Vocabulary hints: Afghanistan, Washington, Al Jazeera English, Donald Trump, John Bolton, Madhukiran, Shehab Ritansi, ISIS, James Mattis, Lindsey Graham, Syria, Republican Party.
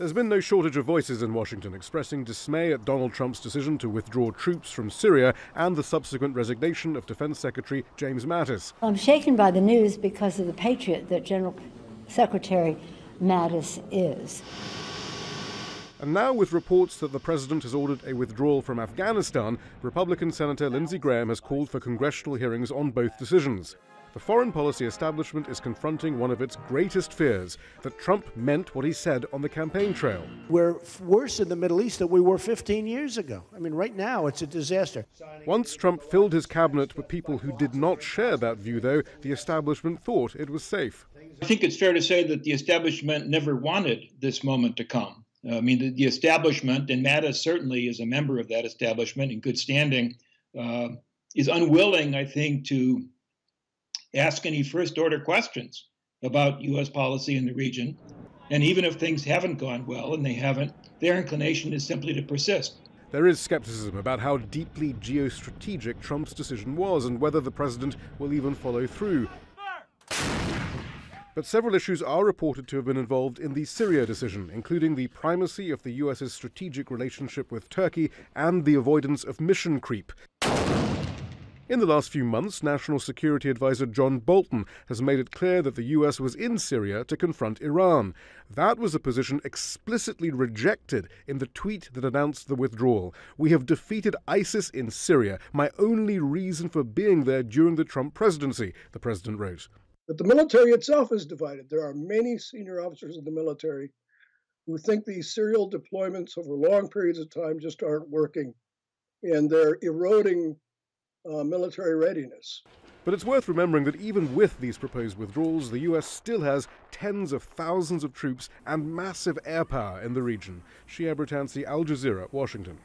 There's been no shortage of voices in Washington expressing dismay at Donald Trump's decision to withdraw troops from Syria and the subsequent resignation of Defense Secretary James Mattis. I'm shaken by the news because of the patriot that General Secretary Mattis is. And now, with reports that the president has ordered a withdrawal from Afghanistan, Republican Senator Lindsey Graham has called for congressional hearings on both decisions. The foreign policy establishment is confronting one of its greatest fears, that Trump meant what he said on the campaign trail. We're worse in the Middle East than we were 15 years ago. I mean, right now, it's a disaster. Once Trump filled his cabinet with people who did not share that view, though, the establishment thought it was safe. I think it's fair to say that the establishment never wanted this moment to come. I mean, the establishment, and Mattis certainly is a member of that establishment in good standing, is unwilling, I think, to ask any first-order questions about U.S. policy in the region. And even if things haven't gone well, and they haven't, their inclination is simply to persist. There is skepticism about how deeply geostrategic Trump's decision was and whether the president will even follow through. But several issues are reported to have been involved in the Syria decision, including the primacy of the U.S.'s strategic relationship with Turkey and the avoidance of mission creep. In the last few months, National Security Advisor John Bolton has made it clear that the U.S. was in Syria to confront Iran. That was a position explicitly rejected in the tweet that announced the withdrawal. "We have defeated ISIS in Syria, my only reason for being there during the Trump presidency," the president wrote. But the military itself is divided. There are many senior officers in the military who think these serial deployments over long periods of time just aren't working, and they're eroding military readiness. But it's worth remembering that even with these proposed withdrawals, the U.S. still has tens of thousands of troops and massive air power in the region. Shehab Ritansi, Al Jazeera, Washington.